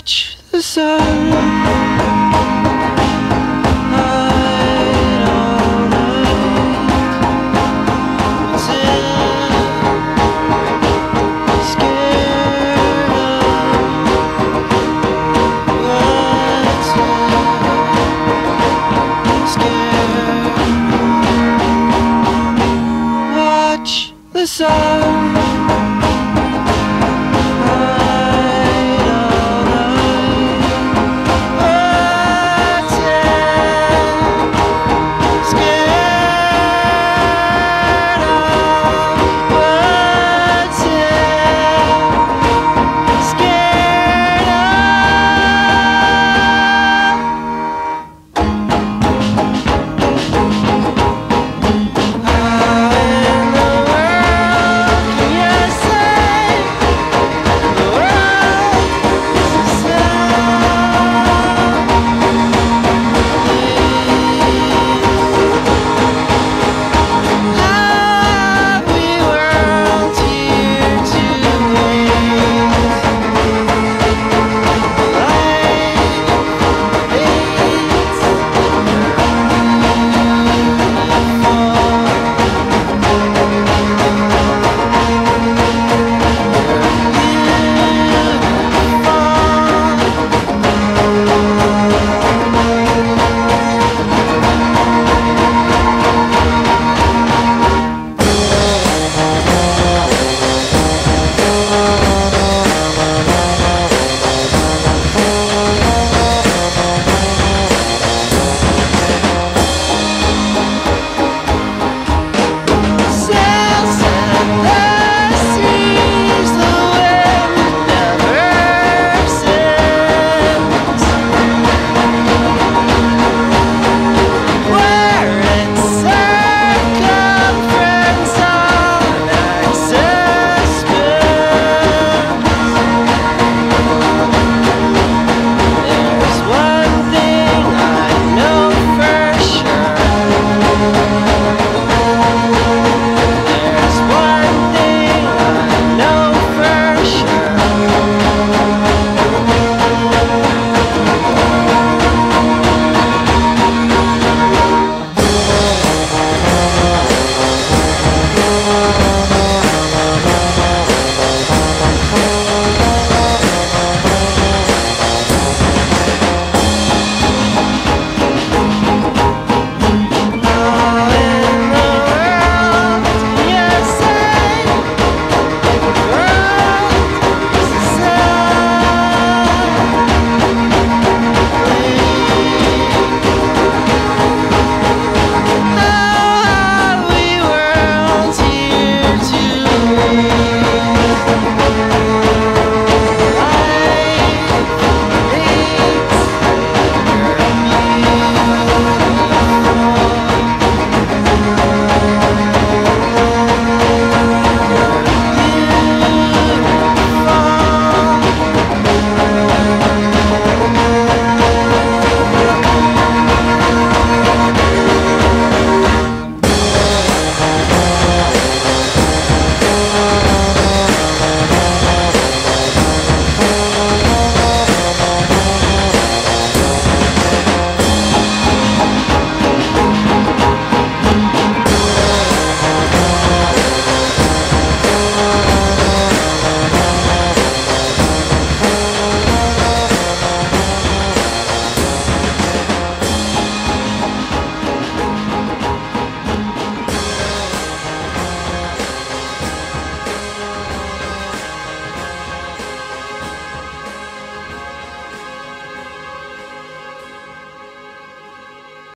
touch the sun.